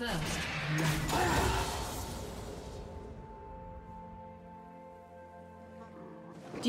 Do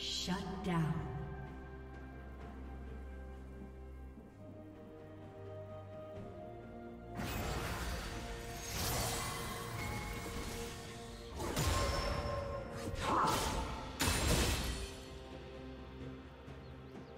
Shut down.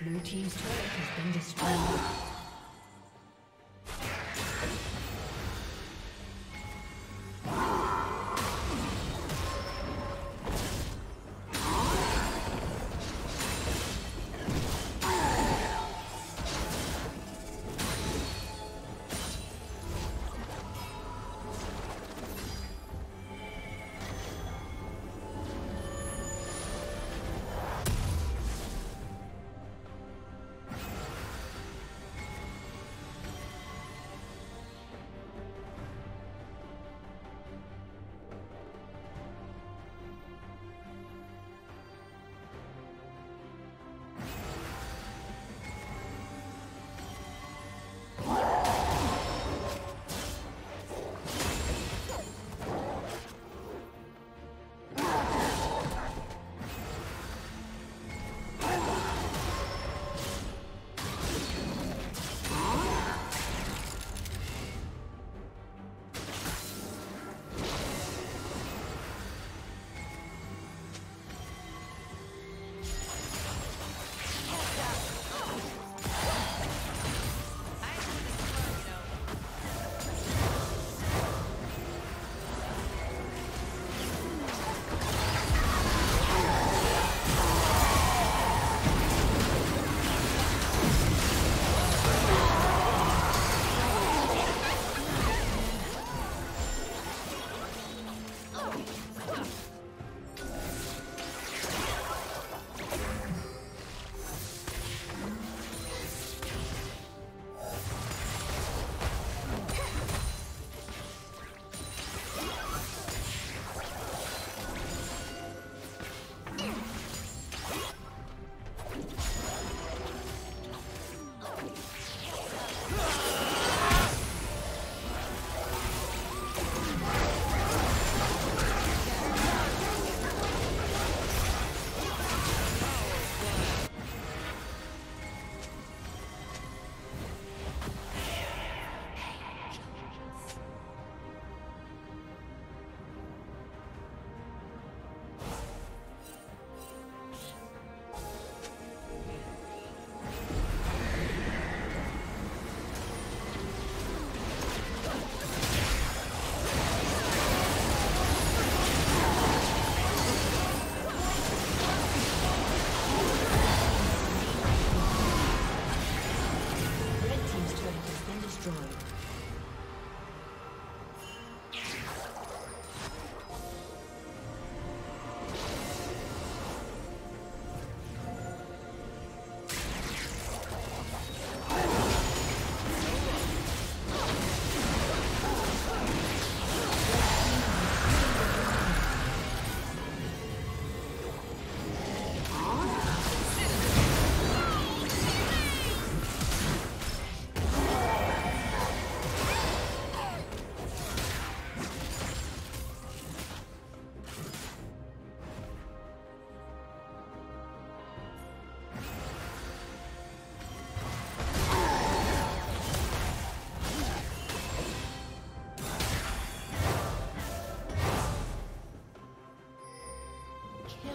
Blue team's turret has been destroyed.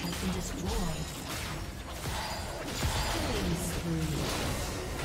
has been destroyed.